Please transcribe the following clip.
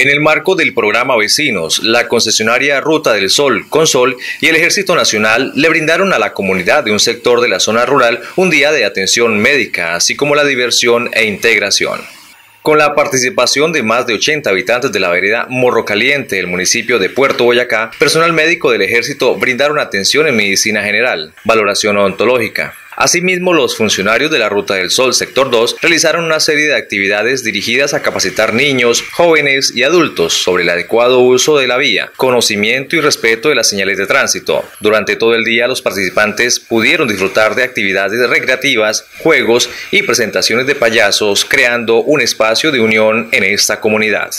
En el marco del programa Vecinos, la concesionaria Ruta del Sol, Consol, y el Ejército Nacional le brindaron a la comunidad de un sector de la zona rural un día de atención médica, así como la diversión e integración. Con la participación de más de 80 habitantes de la vereda Morrocaliente, el municipio de Puerto Boyacá, personal médico del Ejército brindaron atención en medicina general, valoración ontológica. Asimismo, los funcionarios de la Ruta del Sol Sector 2 realizaron una serie de actividades dirigidas a capacitar niños, jóvenes y adultos sobre el adecuado uso de la vía, conocimiento y respeto de las señales de tránsito. Durante todo el día, los participantes pudieron disfrutar de actividades recreativas, juegos y presentaciones de payasos, creando un espacio de unión en esta comunidad.